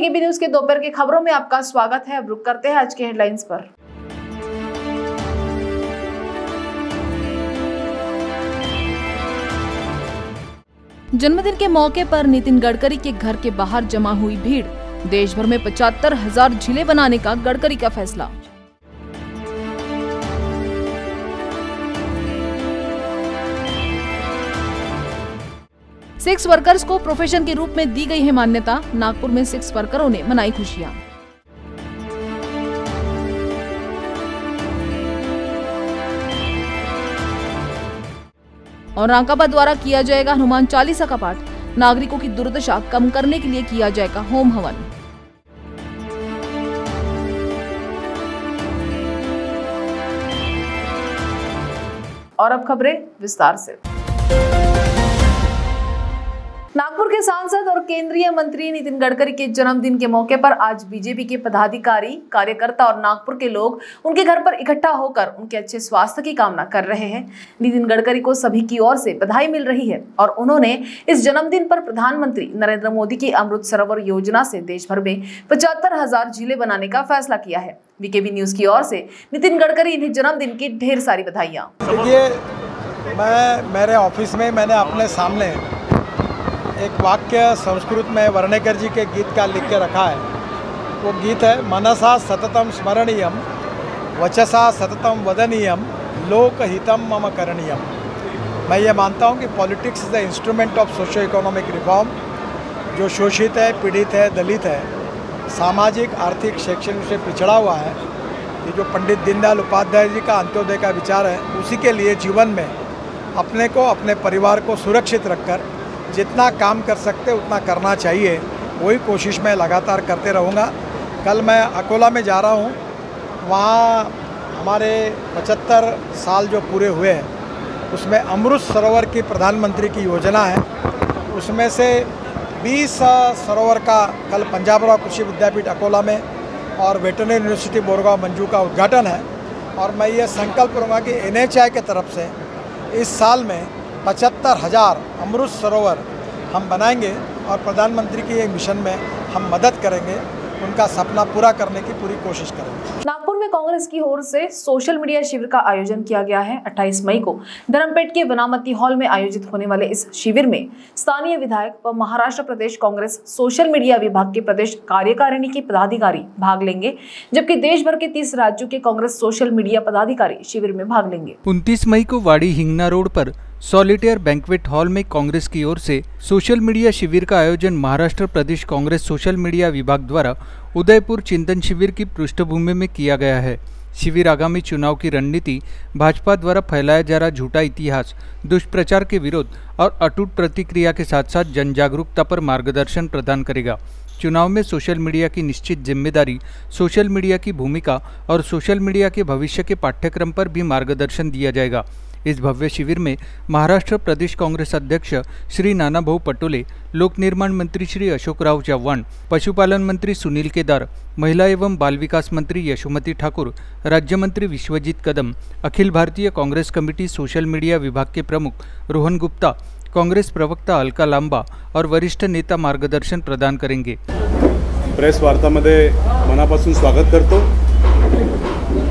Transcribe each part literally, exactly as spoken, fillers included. VKB news के दोपहर की खबरों में आपका स्वागत है। अब रुक करते हैं आज के हेडलाइंस पर। जन्मदिन के मौके पर नितिन गडकरी के घर के बाहर जमा हुई भीड़, देश भर में पचहत्तर हजार झीलें बनाने का गडकरी का फैसला। सेक्स वर्कर्स को प्रोफेशन के रूप में दी गई है मान्यता, नागपुर में सेक्स वर्करों ने मनाई खुशियां। और रांकाबा द्वारा किया जाएगा हनुमान चालीसा का पाठ, नागरिकों की दुर्दशा कम करने के लिए किया जाएगा होम हवन। और अब खबरें विस्तार से। नागपुर के सांसद और केंद्रीय मंत्री नितिन गडकरी के जन्मदिन के मौके पर आज बीजेपी के पदाधिकारी, कार्यकर्ता और नागपुर के लोग उनके घर पर इकट्ठा होकर उनके अच्छे स्वास्थ्य की कामना कर रहे हैं। नितिन गडकरी को सभी की ओर से बधाई मिल रही है और उन्होंने इस जन्मदिन पर प्रधानमंत्री नरेंद्र मोदी की अमृत सरोवर योजना से देश भर में पचहत्तर हजार झीलें बनाने का फैसला किया है। वीकेबी न्यूज की ओर से नितिन गडकरी इन्हें जन्मदिन की ढेर सारी बधाइयाँ। मैं मेरे ऑफिस में मैंने अपने सामने एक वाक्य संस्कृत में वर्णेकर जी के गीत का लिख के रखा है। वो गीत है, मनसा सततम स्मरणीयम वचसा सततम वदनीयम लोकहितम मम करणीयम। मैं ये मानता हूँ कि politics is the instrument of socio economic reform. जो शोषित है, पीड़ित है, दलित है, सामाजिक आर्थिक शैक्षणिक से पिछड़ा हुआ है, ये जो पंडित दीनदयाल उपाध्याय जी का अंत्योदय का विचार है, उसी के लिए जीवन में अपने को अपने परिवार को सुरक्षित रखकर जितना काम कर सकते उतना करना चाहिए। वही कोशिश मैं लगातार करते रहूँगा। कल मैं अकोला में जा रहा हूँ, वहाँ हमारे पचहत्तर साल जो पूरे हुए हैं उसमें अमृत सरोवर की प्रधानमंत्री की योजना है, उसमें से बीस सरोवर का कल पंजाब राव कृषि विद्यापीठ अकोला में और वेटरनरी यूनिवर्सिटी बोरगांव मंजू का उद्घाटन है। और मैं ये संकल्प लूँगा कि एन एच आई के तरफ से इस साल में पचहत्तर हज़ार अमृत सरोवर हम बनाएंगे और प्रधानमंत्री के ये मिशन में हम मदद करेंगे, उनका सपना पूरा करने की पूरी कोशिश करेंगे। नागपुर में कांग्रेस की ओर से सोशल मीडिया शिविर का आयोजन किया गया है। अट्ठाईस मई को धर्मपेट के वनामती हॉल में आयोजित होने वाले इस शिविर में स्थानीय विधायक व महाराष्ट्र प्रदेश कांग्रेस सोशल मीडिया विभाग के प्रदेश कार्यकारिणी के पदाधिकारी भाग लेंगे, जबकि देश भर के तीस राज्यों के कांग्रेस सोशल मीडिया पदाधिकारी शिविर में भाग लेंगे। उनतीस मई को वाड़ी हिंगना रोड पर सॉलिटेयर बैंक्वेट हॉल में कांग्रेस की ओर से सोशल मीडिया शिविर का आयोजन महाराष्ट्र प्रदेश कांग्रेस सोशल मीडिया विभाग द्वारा उदयपुर चिंतन शिविर की पृष्ठभूमि में किया गया है। शिविर आगामी चुनाव की रणनीति, भाजपा द्वारा फैलाया जा रहा झूठा इतिहास, दुष्प्रचार के विरोध और अटूट प्रतिक्रिया के साथ साथ जन जागरूकता पर मार्गदर्शन प्रदान करेगा। चुनाव में सोशल मीडिया की निश्चित जिम्मेदारी, सोशल मीडिया की भूमिका और सोशल मीडिया के भविष्य के पाठ्यक्रम पर भी मार्गदर्शन दिया जाएगा। इस भव्य शिविर में महाराष्ट्र प्रदेश कांग्रेस अध्यक्ष श्री नानाभाऊ पटोले, लोकनिर्माण मंत्री श्री अशोकराव चव्हाण, पशुपालन मंत्री सुनील केदार, महिला एवं बाल विकास मंत्री यशोमती ठाकुर, राज्यमंत्री Vishwajeet Kadam, Akhil Bharatiya Congress committee social media विभाग के प्रमुख रोहन गुप्ता, कांग्रेस प्रवक्ता अलका लांबा और वरिष्ठ नेता मार्गदर्शन प्रदान करेंगे। प्रेस वार्ता मध्ये मनापासून स्वागत करतो।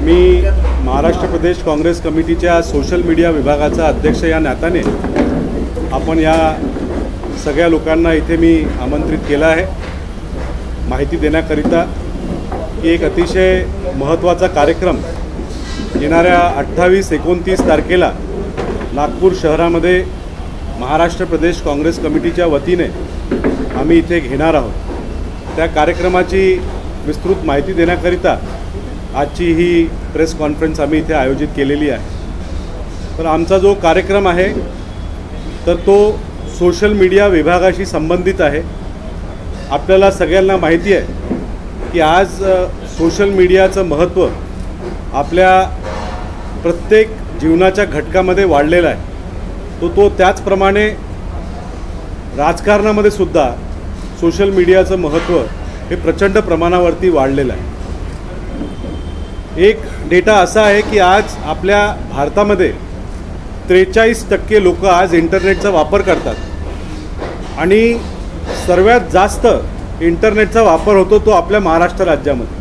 मी महाराष्ट्र प्रदेश काँग्रेस कमिटीच्या सोशल मीडिया विभागाचा अध्यक्ष या नात्याने आपण या सगळ्या लोकांना इथे मी आमंत्रित केलं आहे माहिती देण्याकरिता की एक अतिशय महत्त्वाचा कार्यक्रम येणाऱ्या अठ्ठावीस एकोणतीस तारखेला नागपूर शहरामध्ये महाराष्ट्र प्रदेश काँग्रेस कमिटीच्या वतीने आम्ही इथे घेणार आहोत। त्या कार्यक्रमाची विस्तृत माहिती देण्याकरिता आजची ही प्रेस कॉन्फरन्स आम्ही इथे आयोजित केलेली आहे। तर आमचा जो कार्यक्रम आहे तर तो सोशल मीडिया विभागाशी संबंधित आहे। आपल्याला सगळ्यांना माहिती आहे की आज सोशल मीडियाचं महत्त्व आपल्या प्रत्येक जीवनाच्या घटकामध्ये वाढलेला आहे। तो तो त्याचप्रमाणे राजकारणामध्ये सुद्धा सोशल मीडियाचं महत्त्व हे प्रचंड प्रमाणावरती वाढलेलं आहे। एक डेटा असा आहे की आज आपल्या भारतामध्ये त्रेचाळीस टक्के लोक आज इंटरनेटचा वापर करतात आणि सर्वात जास्त इंटरनेटचा वापर होतो तो आपल्या महाराष्ट्र राज्यामध्ये,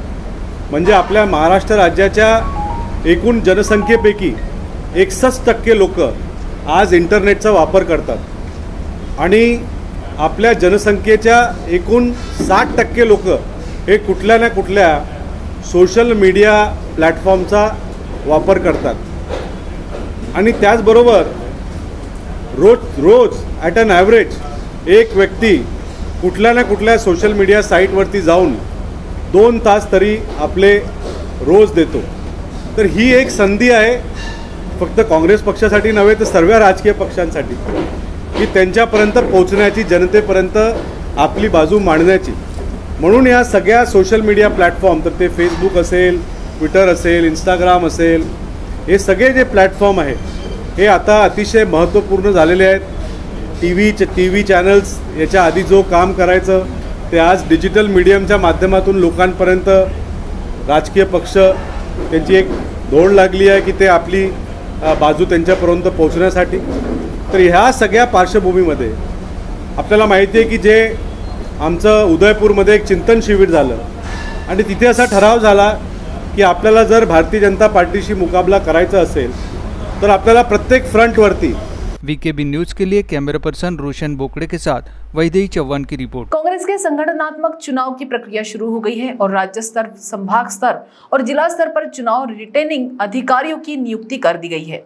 म्हणजे आपल्या महाराष्ट्र राज्याच्या एकूण जनसंख्येपैकी एकसष्ट टक्के लोक आज इंटरनेटचा वापर करतात आणि आपल्या जनसंख्येच्या एकूण साठ टक्के लोक हे कुठल्या ना कुठल्या सोशल मीडिया प्लॅटफॉर्मचा वापर करतात आणि त्याचबरोबर रोज रोज ॲट अन ॲव्हरेज एक व्यक्ती कुठल्या ना कुठल्या सोशल मीडिया साईटवरती जाऊन दोन तास तरी आपले रोज देतो। तर ही एक संधी आहे फक्त काँग्रेस पक्षासाठी नव्हे तर सर्व राजकीय पक्षांसाठी की त्यांच्यापर्यंत पोहोचण्याची, जनतेपर्यंत आपली बाजू मांडण्याची। म्हणून या सगळ्या सोशल मीडिया प्लॅटफॉर्म, तर ते फेसबुक असेल, ट्विटर असेल, इंस्टाग्राम असेल, हे सगळे जे प्लॅटफॉर्म आहेत हे आता अतिशय महत्त्वपूर्ण झालेले आहेत। T V T V channels याच्या आधी जो काम करायचं ते आज डिजिटल मीडियमच्या माध्यमातून लोकांपर्यंत राजकीय पक्ष त्यांची एक दौड लागली आहे की ते आपली बाजू त्यांच्यापर्यंत पोहोचण्यासाठी। तर ह्या सगळ्या पार्श्वभूमीमध्ये आपल्याला माहिती आहे की जे आमचं उदयपूरमध्ये एक चिंतन शिबिर झालं आणि तिथे असा ठराव झाला की आपल्याला जर भारतीय जनता पार्टीशी मुकाबला करायचा असेल तर आपल्याला प्रत्येक फ्रंटवरती। वीकेबी न्यूज के लिए कैमरा पर्सन रोशन बोकड़े के साथ वैदेही चौहान की रिपोर्ट। कांग्रेस के संगठनात्मक चुनाव की प्रक्रिया शुरू हो गई है और राज्य स्तर, संभाग स्तर और जिला स्तर पर चुनाव रिटर्निंग अधिकारियों की नियुक्ति कर दी गई है।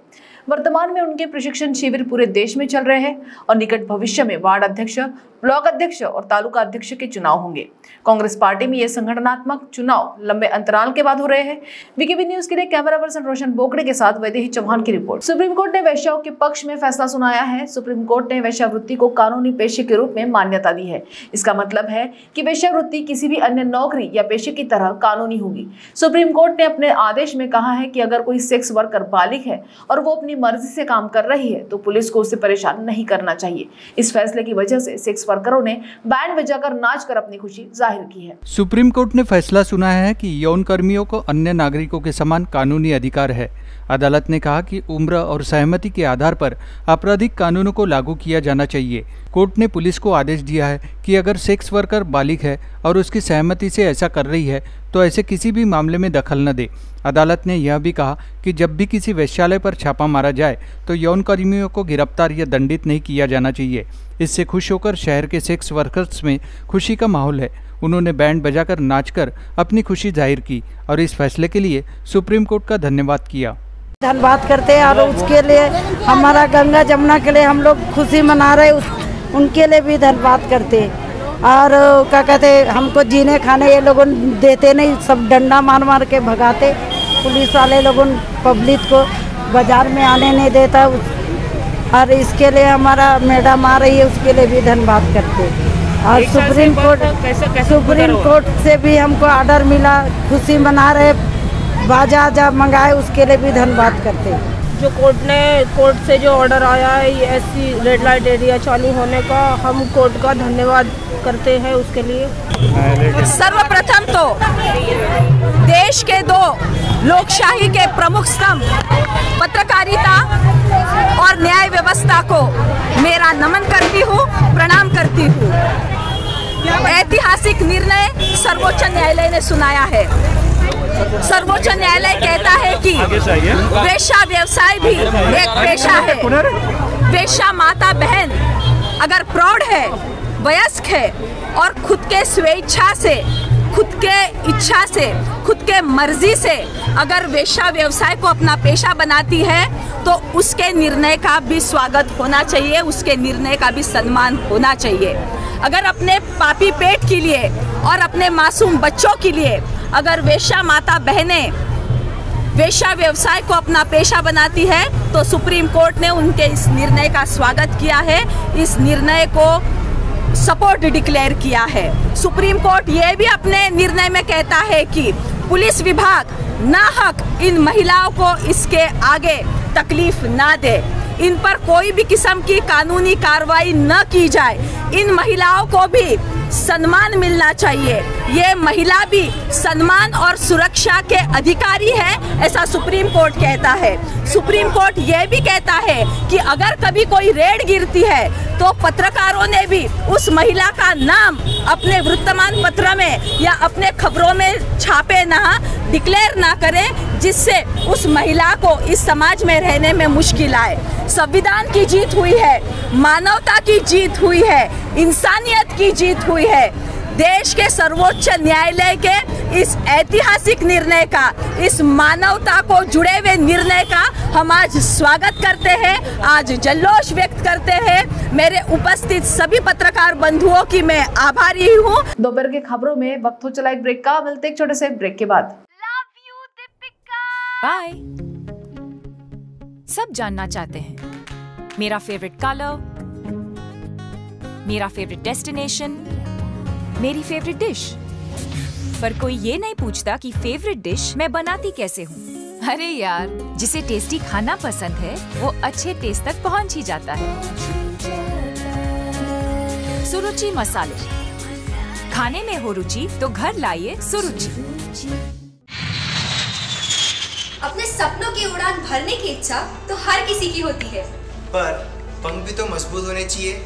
वर्तमान में उनके प्रशिक्षण शिविर पूरे देश में चल रहे हैं और निकट भविष्य में वार्ड अध्यक्ष, ब्लॉक अध्यक्ष और तालुका अध्यक्ष के चुनाव होंगे। कांग्रेस पार्टी में ये संगठनात्मक चुनाव लंबे अंतराल के बाद हो रहे हैं। वीकेबी न्यूज के लिए कैमरा पर्सन रोशन बोकड़े के साथ वैदेही चौहान की रिपोर्ट। सुप्रीम कोर्ट ने वैश्याओं के पक्ष में फैसला सुनाया है। सुप्रीम कोर्ट ने वैश्यावृत्ति को कानूनी पेशे के रूप में मान्यता दी है। इसका मतलब है कि वैश्यावृत्ति किसी भी अन्य नौकरी या पेशे की तरह कानूनी होगी। सुप्रीम कोर्ट ने अपने आदेश में कहा है कि अगर कोई सेक्स वर्कर बालिग है और वो अपनी मर्जी से काम कर रही है तो पुलिस को उसे परेशान नहीं करना चाहिए। इस फैसले की वजह से सेक्स वर्करों ने बैंड बजाकर नाच कर अपनी खुशी जाहिर की है। सुप्रीम कोर्ट ने फैसला सुनाया है कि यौन कर्मियों को अन्य नागरिकों के समान कानूनी अधिकार है। अदालत ने कहा कि उम्र और सहमति के आधार पर आपराधिक कानूनों को लागू किया जाना चाहिए। कोर्ट ने पुलिस को आदेश दिया है कि अगर सेक्स वर्कर बालिग है और उसकी सहमति से ऐसा कर रही है तो ऐसे किसी भी मामले में दखल न दे। अदालत ने यह भी कहा कि जब भी किसी वेश्यालय पर छापा मारा जाए तो यौन कर्मियों को गिरफ्तार या दंडित नहीं किया जाना चाहिए। इससे खुश होकर शहर के सेक्स वर्कर्स में खुशी का माहौल है। उन्होंने बैंड बजाकर नाचकर अपनी खुशी जाहिर की और इस फैसले के लिए सुप्रीम कोर्ट का धन्यवाद किया। धन्यवाद करते हैं और उसके लिए हमारा गंगा जमुना के लिए हम लोग खुशी मना रहे हैं, उनके लिए भी धन्यवाद करते हैं। और क्या कहते हमको जीने खाने ये लोगों देते नहीं, सब डंडा मार मार के भगाते। पुलिस वाले लोगों पब्लिक को बाज़ार में आने नहीं देता और इसके लिए हमारा मैडम आ रही है, उसके लिए भी धन्यवाद करते। और सुप्रीम कोर्ट सुप्रीम कोर्ट से भी हमको आर्डर मिला, खुशी मना रहे, बाजा जा मंगाए, उसके लिए भी धन्यवाद करते। जो कोर्ट ने कोर्ट से जो ऑर्डर आया है ये एससी रेड लाइट एरिया चालू होने का, हम कोर्ट का धन्यवाद करते हैं उसके लिए। सर्वप्रथम तो देश के दो लोकशाही के प्रमुख स्तंभ पत्रकारिता और न्याय व्यवस्था को मेरा नमन करती हूँ, प्रणाम करती हूँ। ऐतिहासिक निर्णय सर्वोच्च न्यायालय ने सुनाया है। सर्वोच्च न्यायालय कहता है कि पेशा व्यवसाय भी एक पेशा है। पेशा माता बहन अगर प्रौढ़ है, वयस्क है और खुद के स्वेच्छा से, खुद के इच्छा से, खुद के मर्जी से अगर वेश्या व्यवसाय को अपना पेशा बनाती है तो उसके निर्णय का भी स्वागत होना चाहिए, उसके निर्णय का भी सम्मान होना चाहिए। अगर अपने पापी पेट के लिए और अपने मासूम बच्चों के लिए अगर वेश्या माता बहनें वेश्या व्यवसाय को अपना पेशा बनाती है तो सुप्रीम कोर्ट ने उनके इस निर्णय का स्वागत किया है, इस निर्णय को सपोर्ट डिक्लेयर किया है। सुप्रीम कोर्ट ये भी अपने निर्णय में कहता है कि पुलिस विभाग नाहक इन महिलाओं को इसके आगे तकलीफ ना दे, इन पर कोई भी किस्म की कानूनी कार्रवाई न की जाए, इन महिलाओं को भी सम्मान मिलना चाहिए। ये महिला भी सम्मान और सुरक्षा के अधिकारी है, ऐसा सुप्रीम कोर्ट कहता है। सुप्रीम कोर्ट ये भी कहता है कि अगर कभी कोई रेड गिरती है तो पत्रकारों ने भी उस महिला का नाम अपने वृत्तमान पत्र में या अपने खबरों में छापे ना, डिक्लेयर ना करें, जिससे उस महिला को इस समाज में रहने में मुश्किल आए। संविधान की जीत हुई है, मानवता की जीत हुई है, इंसानियत की जीत हुई है। देश के सर्वोच्च न्यायालय के इस ऐतिहासिक निर्णय का, इस मानवता को जुड़े हुए निर्णय का हम आज स्वागत करते हैं, आज जल्लोष व्यक्त करते हैं। मेरे उपस्थित सभी पत्रकार बंधुओं की मैं आभारी हूँ। दोपहर की खबरों में वक्त हो चला एक ब्रेक का, मिलते एक छोटे से ब्रेक के बाद। बाय। सब जानना चाहते हैं मेरा फेवरेट कलर, मेरा फेवरेट डेस्टिनेशन, मेरी फेवरेट डिश, पर कोई ये नहीं पूछता कि फेवरेट डिश मैं बनाती कैसे हूँ। अरे यार, जिसे टेस्टी खाना पसंद है वो अच्छे टेस्ट तक पहुँच ही जाता है। सुरुचि मसाले, खाने में हो रुचि तो घर लाइए सुरुचि। अपने सपनों की उड़ान भरने की इच्छा तो हर किसी की होती है, पर पंख भी तो मजबूत होने चाहिए,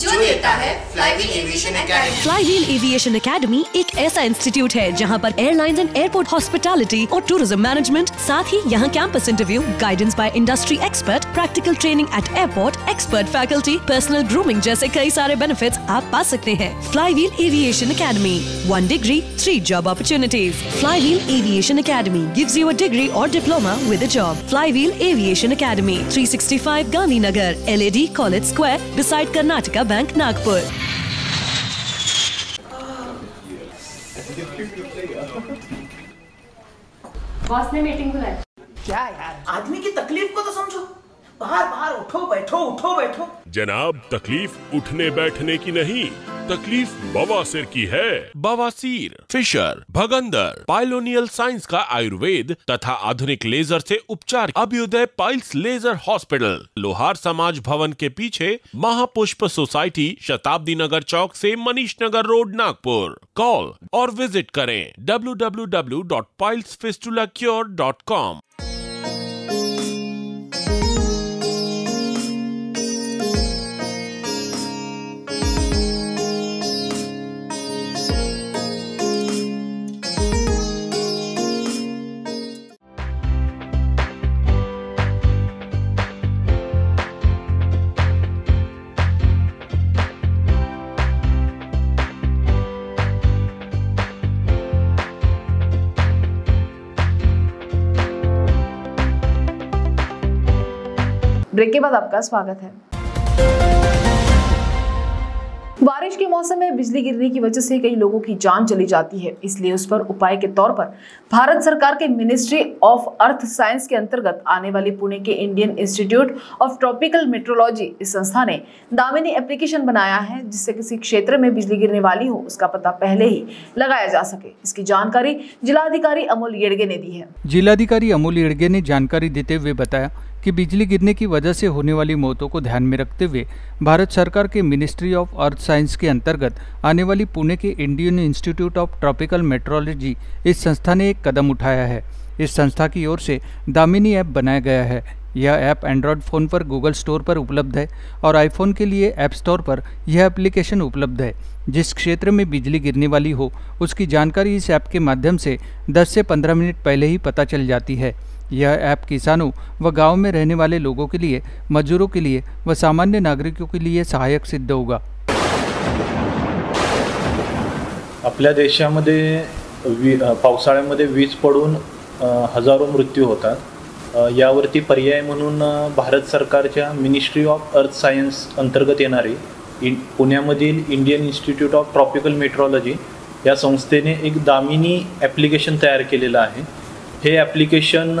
जो, जो देता है fly wheel aviation academy. Fly wheel aviation academy एक ऐसा इंस्टीट्यूट है जहां पर एयरलाइंस एंड एयरपोर्ट हॉस्पिटैलिटी और टूरिज्म मैनेजमेंट, साथ ही यहां campus interview, guidance by industry expert, practical training at airport, expert faculty, personal grooming जैसे कई सारे बेनिफिट्स आप पा सकते हैं। Fly wheel aviation academy, one degree three job opportunities. Fly wheel aviation academy gives you a degree और diploma with a job. Fly wheel aviation academy, three sixty five Gandhinagar, L A D college square, beside Karnataka bank, Nagpur. Boss ने meeting बुलाई। क्या यार, आदमी की तकलीफ को तो समझो। बाहर बाहर उठो बैठो उठो बैठो। जनाब, तकलीफ उठने बैठने की नहीं, तकलीफ बवासीर की है। बवासीर, फिशर, भगंदर, पाइलोनियल साइंस का आयुर्वेद तथा आधुनिक लेजर से उपचार। अभ्युदय पाइल्स लेजर हॉस्पिटल, लोहार समाज भवन के पीछे, महापुष्प सोसाइटी, शताब्दी नगर चौक से मनीष नगर रोड, नागपुर। कॉल और विजिट करें W W W dot piles fistula cure dot com. Break के बाद आपका स्वागत है। बारिश के मौसम में बिजली गिरने की वजह से कई लोगों की जान चली जाती है, इसलिए उस पर उपाय के तौर पर भारत सरकार के मिनिस्ट्री ऑफ अर्थ साइंस के अंतर्गत आने वाली पुणे के Indian institute of tropical meteorology, इस संस्था ने दामिनी एप्लीकेशन बनाया है, जिससे किसी क्षेत्र में बिजली गिरने वाली हो उसका पता पहले ही लगाया जा सके। इसकी जानकारी जिलाधिकारी अमोल येड़गे ने दी है। जिलाधिकारी अमोल येड़गे ने जानकारी देते हुए बताया कि बिजली गिरने की वजह से होने वाली मौतों को ध्यान में रखते हुए भारत सरकार के मिनिस्ट्री ऑफ अर्थ साइंस के अंतर्गत आने वाली पुणे के Indian institute of tropical meteorology, इस संस्था ने एक कदम उठाया है। इस संस्था की ओर से दामिनी ऐप बनाया गया है। यह ऐप एंड्रॉयड फ़ोन पर गूगल स्टोर पर उपलब्ध है और आईफोन के लिए ऐप स्टोर पर यह एप्लीकेशन उपलब्ध है। जिस क्षेत्र में बिजली गिरने वाली हो उसकी जानकारी इस ऐप के माध्यम से दस से पंद्रह मिनट पहले ही पता चल जाती है। यह ऐप किसानों व गांव में रहने वाले लोगों के लिए, मजदूरों के लिए व सामान्य नागरिकों के लिए सहायक सिद्ध होगा। आपल्या देशामध्ये पावसाळ्यामध्ये वीज पडून हजारो मृत्यू होतात। यावरती पर्याय म्हणून भारत सरकारच्या मिनिस्ट्री ऑफ अर्थ सायन्स अंतर्गत येणारी पुण्यामधील Indian institute of tropical meteorology या संस्थेने एक दामिनी ॲप्लिकेशन तयार केलेलं आहे। हे ॲप्लिकेशन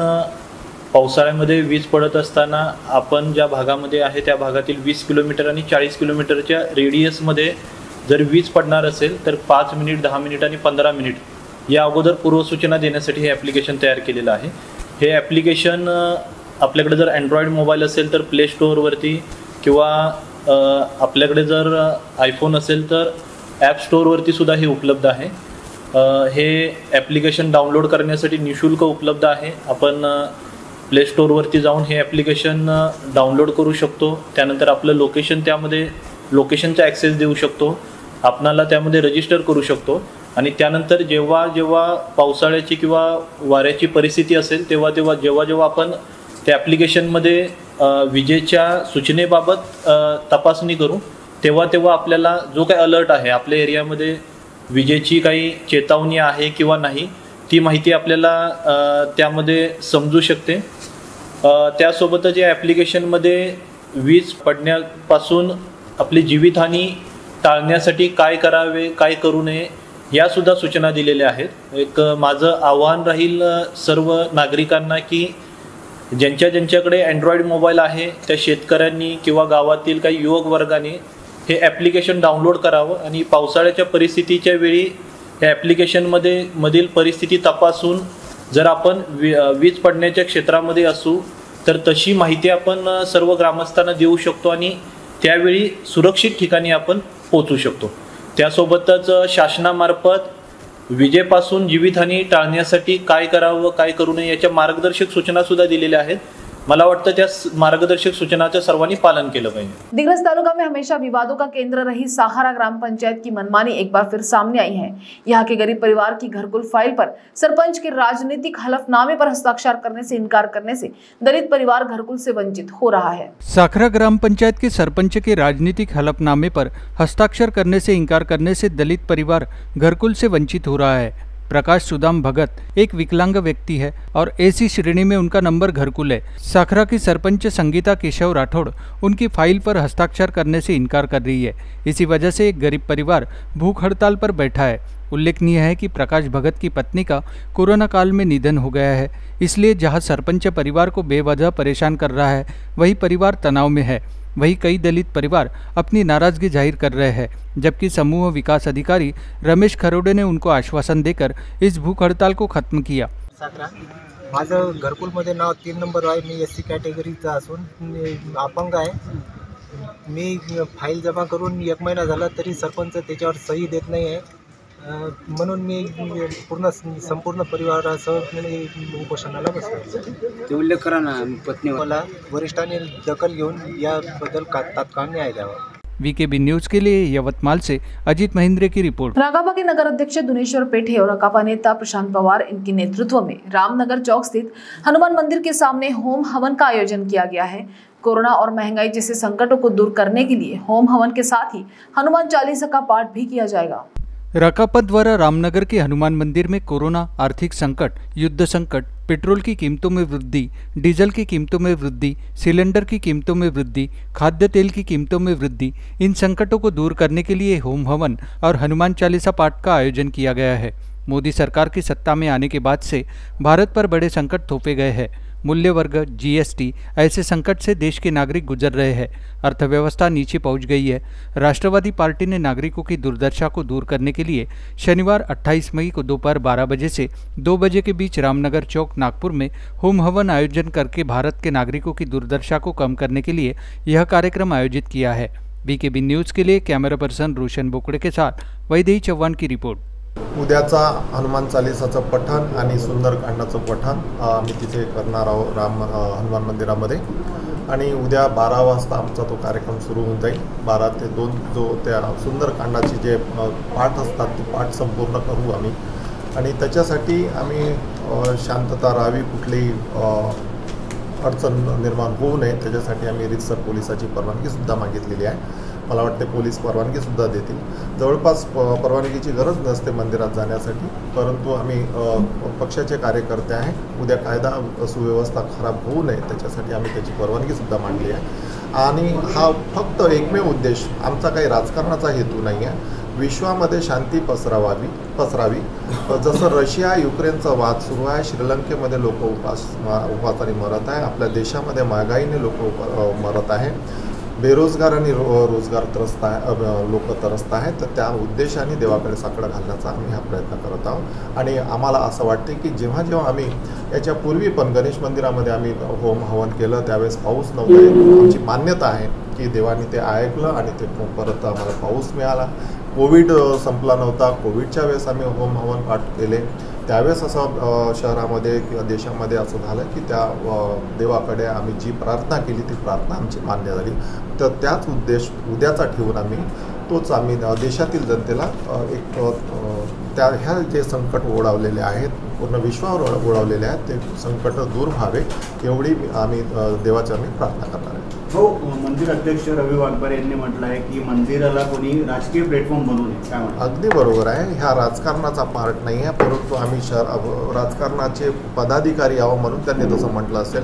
पावसाळ्यामध्ये वीज पडत असताना आपण ज्या भागामध्ये आहे त्या भागातील वीस किलोमीटर आणि चाळीस किलोमीटरच्या रेडियसमध्ये जर वीज पडणार असेल तर पाच मिनिट, दहा मिनिट आणि पंधरा मिनिट या अगोदर पूर्वसूचना देण्यासाठी हे ॲप्लिकेशन तयार केलेलं आहे। हे ॲप्लिकेशन आपल्याकडे जर अँड्रॉइड मोबाईल असेल तर प्ले स्टोअरवरती किंवा आपल्याकडे जर आयफोन असेल तर ॲप स्टोअरवरती सुद्धा हे उपलब्ध आहे. हे ॲप्लिकेशन डाउनलोड करण्यासाठी निःशुल्क उपलब्ध आहे. आपण प्ले स्टोअरवरती जाऊन हे ॲप्लिकेशन डाउनलोड करू शकतो. त्यानंतर आपलं लोकेशन त्यामध्ये लोकेशनचा ॲक्सेस देऊ शकतो, आपणाला त्यामध्ये रजिस्टर करू शकतो आणि त्यानंतर जेव्हा जेव्हा पावसाळ्याची किंवा वाऱ्याची परिस्थिती असेल तेव्हा तेव्हा जेव्हा जेव्हा आपण त्या ॲप्लिकेशनमध्ये विजेच्या सूचनेबाबत तपासणी करू तेव्हा तेव्हा आपल्याला जो काही अलर्ट आहे, आपल्या एरियामध्ये विजेची काही चेतावणी आहे किंवा नाही, ती माहिती आपल्याला त्यामध्ये समजू शकते. त्यासोबतच या ॲप्लिकेशनमध्ये वीज पडण्यापासून आपली जीवितहानी टाळण्यासाठी काय करावे, काय करू नये यासुद्धा सूचना दिलेल्या आहेत. एक माझं आव्हान राहील सर्व नागरिकांना की ज्यांच्या ज्यांच्याकडे अँड्रॉइड मोबाईल आहे त्या शेतकऱ्यांनी किंवा गावातील काही युवक वर्गाने हे ॲप्लिकेशन डाउनलोड करावं आणि पावसाळ्याच्या परिस्थितीच्या वेळी या ॲप्लिकेशनमध्ये मधील परिस्थिती तपासून जर आपण वी वीज पडण्याच्या क्षेत्रामध्ये असू तर तशी माहिती आपण सर्व ग्रामस्थांना देऊ शकतो आणि त्यावेळी सुरक्षित ठिकाणी आपण पोहोचू शकतो. त्यासोबतच शासनामार्फत विजेपासून जीवितहानी टाळण्यासाठी काय करावं, काय करू नये याच्या मार्गदर्शक सूचनासुद्धा दिलेल्या आहेत. मला वाटता त्या मार्गदर्शक सूचनाचं सर्वांनी पालन केलं पाहिजे. दिग्रस तालुका में हमेशा विवादों का केंद्र रही सहारा ग्राम पंचायत की मनमानी एक बार फिर सामने आई है. यहाँ के गरीब परिवार की घरकुल फाइल पर सरपंच के राजनीतिक हलफनामे पर हस्ताक्षर करने से इनकार करने से दलित परिवार घरकुल से वंचित हो रहा है. सहारा ग्राम पंचायत के सरपंच के राजनीतिक हलफनामे पर हस्ताक्षर करने से इनकार करने से दलित परिवार घरकुल से वंचित हो रहा है. प्रकाश सुदाम भगत एक विकलांग व्यक्ति है और एसी श्रेणी में उनका नंबर घरकुल है. साखरा की सरपंच संगीता केशव राठौड़ उनकी फाइल पर हस्ताक्षर करने से इनकार कर रही है. इसी वजह से एक गरीब परिवार भूख हड़ताल पर बैठा है. उल्लेखनीय है कि प्रकाश भगत की पत्नी का कोरोना काल में निधन हो गया है, इसलिए जहाँ सरपंच परिवार को बेवजह परेशान कर रहा है वही परिवार तनाव में है. वहीं कई दलित परिवार अपनी नाराजगी जाहिर कर रहे हैं, जबकि समूह विकास अधिकारी रमेश खरोड़े ने उनको आश्वासन देकर इस भूख हड़ताल को खत्म किया. माझं घरकुल मध्ये नाव तीन नंबर आहे. मी एससी कॅटेगरीचा असून अपंग आहे. मी फाईल जमा करून एक महिना झाला तरी सरपंच त्याच्यावर सही देत नाही आहे, म्हणून मी पूर्ण संपूर्ण परिवारासह उपोषणाला बसलो. ते उल्लेख करा ना पत्नीला वरिष्ठांनी दखल घेऊन याबद्दल तात्काळ न्याय द्यावा. वीकेबी न्यूज के लिए यवतमाल से अजीत महेंद्र की रिपोर्ट. राकापा के नगर अध्यक्ष दुनेश्वर पेठे और राकापा नेता प्रशांत पवार इनके नेतृत्व में रामनगर चौक स्थित हनुमान मंदिर के सामने होम हवन का आयोजन किया गया है. कोरोना और महंगाई जैसे संकटों को दूर करने के लिए होम हवन के साथ ही हनुमान चालीसा का पाठ भी किया जाएगा. राकापा द्वारा रामनगर के हनुमान मंदिर में कोरोना, आर्थिक संकट, युद्ध संकट, पेट्रोल की कीमतों में वृद्धि, डीजल की कीमतों में वृद्धि, सिलेंडर की कीमतों में वृद्धि, खाद्य तेल की कीमतों में वृद्धि, इन संकटों को दूर करने के लिए होम हवन और हनुमान चालीसा पाठ का आयोजन किया गया है. मोदी सरकार की सत्ता में आने के बाद से भारत पर बड़े संकट थोपे गए हैं. मूल्य वर्ग, जीएसटी ऐसे संकट से देश के नागरिक गुजर रहे हैं. अर्थव्यवस्था नीचे पहुंच गई है. राष्ट्रवादी पार्टी ने नागरिकों की दुर्दशा को दूर करने के लिए शनिवार अट्ठाईस मई को दोपहर बारह बजे से दो बजे के बीच रामनगर चौक नागपुर में होम हवन आयोजन करके भारत के नागरिकों की दुर्दशा को कम करने के लिए यह कार्यक्रम आयोजित किया है. वीकेबी न्यूज़ के लिए कैमरा पर्सन रोशन बोकड़े के साथ वैदेही चौहान की रिपोर्ट. उद्याचा हनुमान चालीसाचं पठण आणि सुंदरकांडाचं पठण आम्ही तिथे करणार आहोत राम हनुमान मंदिरामध्ये. आणि उद्या बारा वाजता आमचा तो कार्यक्रम सुरू होऊन जाईल. बारा ते दोन जो त्या सुंदरकांडाची जे पाठ असतात ते पाठ संपूर्ण करू आम्ही. आणि त्याच्यासाठी आम्ही शांतता राहावी, कुठलीही अडचण निर्माण होऊ नये त्याच्यासाठी आम्ही रितसर पोलिसाची परवानगीसुद्धा मागितलेली आहे. मला वाटते पोलीस परवानगीसुद्धा देतील. जवळपास परवानगीची गरज नसते मंदिरात जाण्यासाठी, परंतु आम्ही पक्षाचे कार्यकर्ते आहे. उद्या कायदा सुव्यवस्था खराब होऊ नये त्याच्यासाठी आम्ही त्याची परवानगीसुद्धा मांडली आहे. आणि हा फक्त एकमेव उद्देश, आमचा काही राजकारणाचा हेतू नाही आहे. विश्वामध्ये शांती पसरावावी पसरावी जसं रशिया युक्रेनचा वाद सुरू आहे, श्रीलंकेमध्ये लोक उपास उपासाने मरत आहे, आपल्या देशामध्ये महागाईने लोक मरत आहे, बेरोजगार आणि रो रोजगार त्रस्त आहे, लोक त्रस्त आहेत, तर त्या उद्देशाने देवाकडे साकडं घालण्याचा आम्ही हा प्रयत्न करत आहोत. आणि आम्हाला असं वाटते की जेव्हा जेव्हा आम्ही याच्यापूर्वी पण गणेश मंदिरामध्ये आम्ही होम हवन केलं त्यावेळेस पाऊस नव्हता. आमची मान्यता आहे की देवाने ते ऐकलं आणि ते परत आम्हाला पाऊस मिळाला. कोविड संपला नव्हता। कोविडच्या वेळेस आम्ही होम हवन पाठ केले, त्यावेळेस असं शहरामध्ये किंवा देशामध्ये असं झालं की त्या देवाकडे आम्ही जी प्रार्थना केली ती प्रार्थना आमची मान्य झाली। तर त्याच उद्देश उद्याचा ठेवून आम्ही तोच आम्ही देशातील जनतेला एक त्या ह्या जे संकट ओढावलेले आहेत, पूर्ण विश्वावर ओढावलेले आहेत, ते संकट दूर व्हावे एवढी आम्ही देवाची आम्ही प्रार्थना करणार आहे। हो, मंदिर अध्यक्ष रवि वाघबारे यांनी म्हटलं आहे की मंदिराला कोणी राजकीय प्लॅटफॉर्म बनवू नये। काय म्हणतात? अगदी बरोबर आहे, ह्या राजकारणाचा पार्ट नाही आहे, परंतु आम्ही शहर राजकारणाचे पदाधिकारी यावं म्हणून त्यांनी तसं म्हटलं असेल।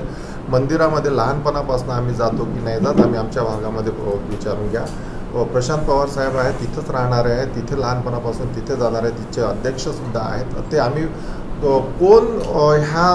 मंदिरामध्ये लहानपणापासून आम्ही जातो की नाही जात, आम्ही आमच्या भागामध्ये विचारून घ्या। प्रशांत पवार साहेब आहेत, तिथंच राहणारे आहेत, तिथे लहानपणापासून तिथे जाणारे तिथचे अध्यक्षसुद्धा आहेत। ते आम्ही कोण ह्या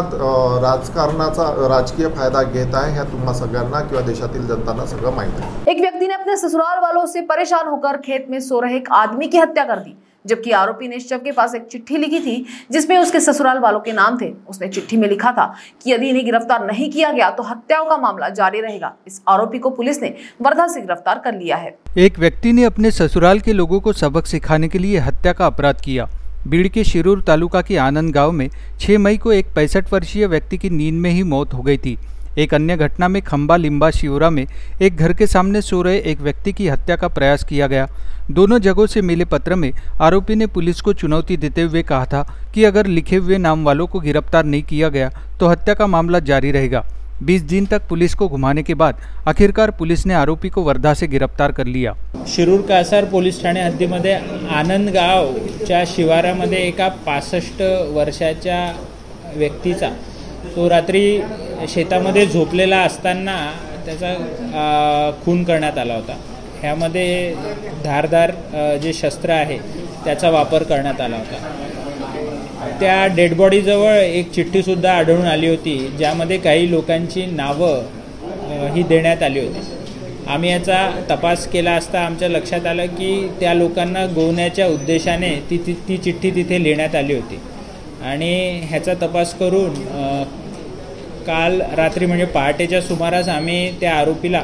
राजकारणाचा राजकीय फायदा घेता है, है तुम्हारा सगळ्यांना किंवा देशातील जनतांना सगळं माहिती है। एक व्यक्ति ने अपने ससुराल वालों से परेशान होकर खेत में सो रहे एक आदमी की हत्या कर दी, जबकि आरोपी ने शव के पास एक चिट्ठी लिखी थी जिसमें उसके ससुराल वालों के नाम थे। उसने चिट्ठी में लिखा था कि यदि इन्हें गिरफ्तार नहीं किया गया तो हत्याओं का मामला जारी रहेगा। इस आरोपी को पुलिस ने वर्धा से गिरफ्तार कर लिया है। एक व्यक्ति ने अपने ससुराल के लोगों को सबक सिखाने के लिए हत्या का अपराध किया। बीड़ के शिरूर तालुका के आनंद गांव में छह मई को एक पैंसठ वर्षीय व्यक्ति की नींद में ही मौत हो गई थी। एक अन्य घटना में खंबा लिंबा शिवरा में एक घर के सामने सो रहे एक व्यक्ति की हत्या का प्रयास किया गया। दोनों जगहों से मिले पत्र में आरोपी ने पुलिस को चुनौती देते हुए कहा था कि अगर लिखे हुए नाम वालों को गिरफ्तार नहीं किया गया तो हत्या का मामला जारी रहेगा। बीस दिन तक पुलिस को घुमाने के बाद आखिरकार पुलिस ने आरोपी को वर्धा से गिरफ्तार कर लिया। शिरूर कासार पोलीस ठाणे हद्दीमध्ये आनंद गावच्या शिवारामध्ये एका पासष्ट वर्षाच्या व्यक्तीचा तो रात्री शेतामध्ये झोपलेला असताना त्याचा खून करण्यात आला होता। ह्यामध्ये धारदार जे शस्त्र आहे त्याचा वापर करण्यात आला होता। त्या डेड बॉडीजवळ एक चिठ्ठीसुद्धा आढळून आली होती ज्यामध्ये काही लोकांची नावं ही देण्यात आली होती। आम्ही याचा तपास केला असता आमच्या लक्षात आलं की त्या लोकांना गोवण्याच्या उद्देशाने ती ती ती चिठ्ठी तिथे लिहिण्यात आली होती आणि ह्याचा तपास करून काल रात्री म्हणजे पहाटेच्या सुमारास आम्ही त्या आरोपीला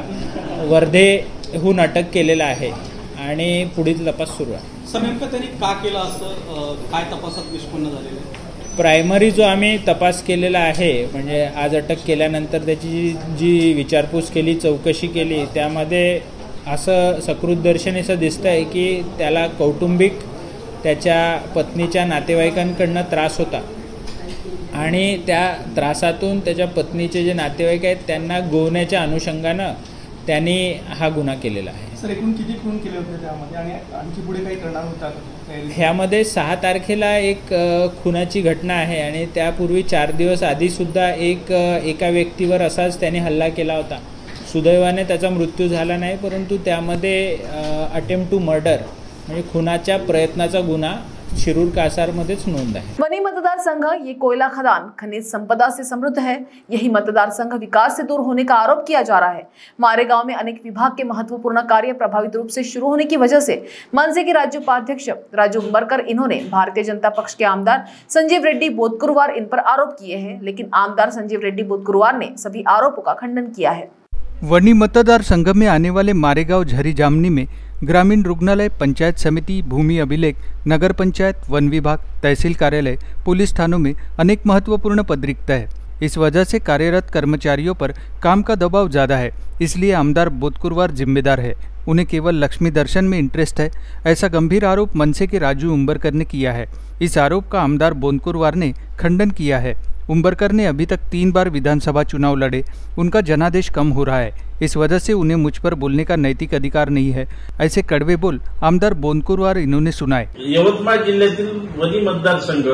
वर्धेहून अटक केलेला आहे आणि पुढील तपास सुरू आहे। प्रायमरी जो आम्ही तपास केलेला आहे म्हणजे आज अटक केल्यानंतर त्याची जी विचारपूस केली, चौकशी केली, त्यामध्ये असं सकृत दर्शनीचं दिसतंय की त्याला कौटुंबिक त्याच्या पत्नीच्या नातेवाईकांकडनं त्रास होता आणि त्या त्रासातून त्याच्या पत्नीचे जे नातेवाईक आहेत त्यांना गोवण्याच्या अनुषंगानं त्यांनी हा गुन्हा केलेला आहे। सर, एकूण किती खून केले होते त्यामध्ये आणि आणखी पुढे काही करणार होता? ह्यामध्ये सहा तारखेला एक खुनाची घटना आहे आणि त्यापूर्वी चार दिवस आधीसुद्धा एक एका व्यक्तीवर असाच त्याने हल्ला केला होता। सुदैवाने त्याचा मृत्यू झाला नाही, परंतु त्यामध्ये अटेम्प्ट टू मर्डर म्हणजे खुनाच्या प्रयत्नाचा गुन्हा शिरूर कासार मध्येच नोंद आहे। वनी मतदार संघ ये कोयला खदान खनिज संपदा से समृद्ध है। यही मतदार संघ विकास से दूर होने का आरोप किया जा रहा है। मारे गांव में अनेक विभाग के महत्वपूर्ण कार्य प्रभावित रूप से शुरू होने की वजह से मनसे के राज्य उपाध्यक्ष राज अंबरकर इन्होंने भारतीय जनता पक्ष के आमदार संजीव रेड्डी बोधकुरवार इन पर आरोप किए हैं, लेकिन आमदार संजीव रेड्डी बोधकुरवार ने सभी आरोपों का खंडन किया है। वनी मतदार संघ में आने वाले मारेगांव झरी जामनी में ग्रामीण रुग्णालय, पंचायत समिति, भूमि अभिलेख, नगर पंचायत, वन विभाग, तहसील कार्यालय, पुलिस थानों में अनेक महत्वपूर्ण पद रिक्त है। इस वजह से कार्यरत कर्मचारियों पर काम का दबाव ज़्यादा है, इसलिए आमदार बोधकुरवार जिम्मेदार है। उन्हें केवल लक्ष्मी दर्शन में इंटरेस्ट है, ऐसा गंभीर आरोप मनसे के राजू उंबरकर ने किया है। इस आरोप का आमदार बोधकुरवार ने खंडन किया है। उंबरकर ने अभी तक तीन बार विधानसभा चुनाव लड़े, उनका जनादेश कम हो रहा है, इस वजह से उन्हें मुझ पर बोलने का नैतिक अधिकार नहीं है, ऐसे कड़वे बोल आमदार बोधकुरवार इन्होंने सुनाए। यवतमाळ जिल्ह्यातील वनी मतदार संघ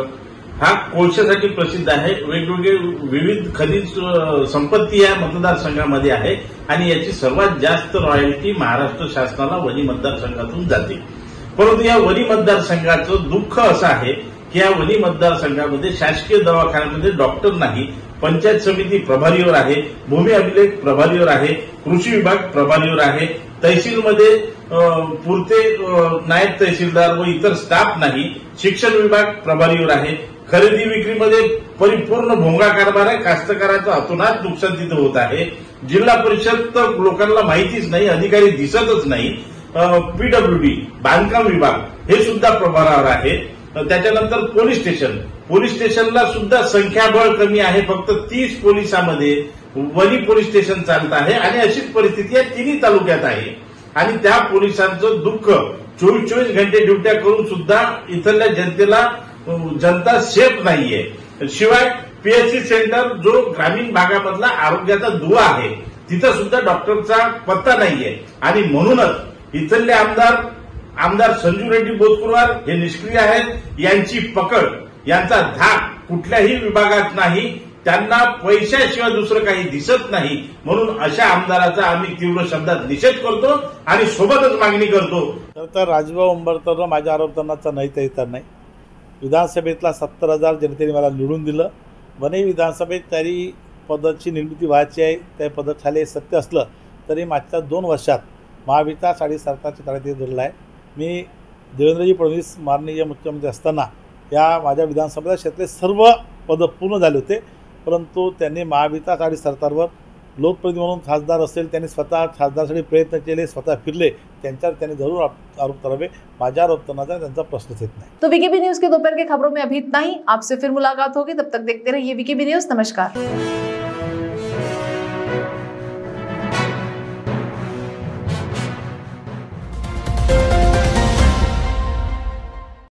हा कोळशासाठी प्रसिद्ध आहे। वेगवेगळे विविध खनिज संपत्ती या मतदार संघामध्ये आहे आणि याची सर्वात जास्त रॉयल्टी महाराष्ट्र शासनाला वनी मतदार संघातून जाते। परंतु या वनी मतदार संघाचं दुःख असं आहे की या वनी मतदार संघामध्ये शासकीय दवाखान्यामध्ये डॉक्टर नाही, पंचायत समिती प्रभारीवर आहे, भूमी अभिलेख प्रभारीवर आहे, कृषी विभाग प्रभारीवर आहे, तहसीलमध्ये पुरते नायब तहसीलदार व इतर स्टाफ नाही, शिक्षण विभाग प्रभारीवर आहे, खरेदी विक्रीमध्ये परिपूर्ण भोंगा कारभार आहे, कास्तकाराचं अतोनात नुकसान तिथं होत आहे, जिल्हा परिषद तर लोकांना माहितीच नाही, अधिकारी दिसतच नाही, पीडब्ल्यूडी बांधकाम विभाग हे सुद्धा प्रभारावर आहे। त्याच्यानंतर पोलीस स्टेशन, पोलीस स्टेशनला सुद्धा संख्याबळ कमी आहे, फक्त तीस पोलिसांमध्ये वणी पोलीस स्टेशन चालत आहे आणि अशीच परिस्थिती या तिन्ही तालुक्यात आहे। आणि त्या पोलिसांचं दुःख चोवीस चोवीस घंटे ड्युट्या करून सुद्धा इथल्या जनतेला जनता सेफ नाहीये। शिवाय पीएचसी सेंटर जो ग्रामीण भागामधला आरोग्याचा दुवा आहे तिथं सुद्धा डॉक्टरचा पत्ता नाहीये आणि म्हणूनच इथले आमदार आमदार संजीव रेड्डी बोधकुरवार हे निष्क्रिय आहेत। यांची पकड, यांचा धाक कुठल्याही विभागात नाही, त्यांना पैशाशिवाय दुसरं काही दिसत नाही। म्हणून अशा आमदाराचा आम्ही तीव्र शब्दात निषेध करतो आणि सोबतच मागणी करतो। तर तर राजभाऊ अंबरकरनं माझ्या आरोपांचा नाही ते इतर नाही। विधानसभेतला सत्तर हजार जनतेने मला निवडून दिलं, वनही विधानसभेत तरी पदाची निर्मिती व्हायची आहे, त्या पदाखाली सत्य असलं तरी मागच्या दोन वर्षात महाविकास आघाडी सरकारच्या तळात धरलं आहे। मी देवेंद्रजी फडणवीस माननीय मुख्यमंत्री असताना या माझ्या विधानसभेच्या क्षेत्रातले सर्व पदं पूर्ण झाले होते, परंतु त्यांनी महाविकास आघाडी सरकारवर लोकप्रतिनिधी म्हणून खासदार असेल त्यांनी स्वतः खासदारसाठी प्रयत्न केले, स्वतः फिरले, त्यांच्यावर त्यांनी जरूर आरोप करावे। माझ्या आरोपांचा त्यांचा प्रश्नच येत नाही। तो वीकेबी न्यूज़ के दोपहर के खबरों में अभी इतना ही। आपसे फिर मुलाकात होगी, तब तक देखते रहिए वीकेबी न्यूज़। नमस्कार।